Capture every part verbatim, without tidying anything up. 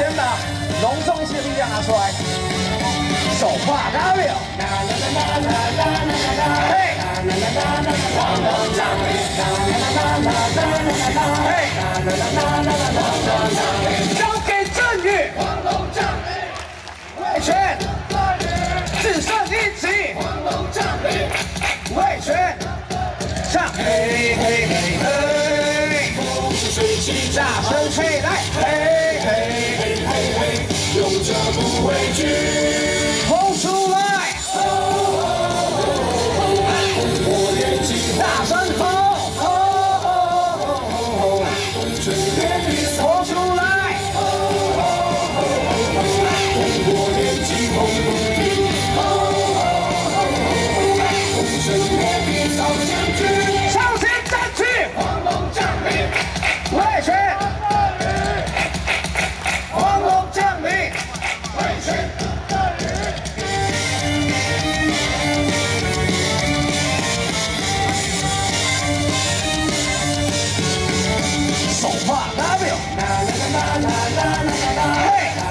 先把隆重一些的力量拿出来，手画 W， 嘿，黄灯降临，嘿，交给正宇，黄龙降临，魏全，只剩一起，黄龙降临，魏全，上，嘿嘿嘿嘿，风生水起，大声吹来，嘿。 勇者不畏惧，吼出来！火焰起，大声吼！吼出来！火焰起，轰隆隆！红尘铁壁扫将军，朝鲜战区，黄龙降临，魏全。 黄灯降临，嘿！黄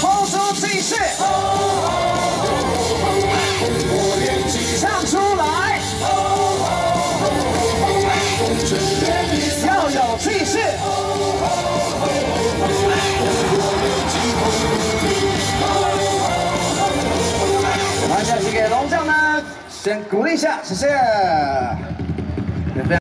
轰出气势。 唱出来！要有气势！我们下期给龙将呢，先鼓励一下，谢谢。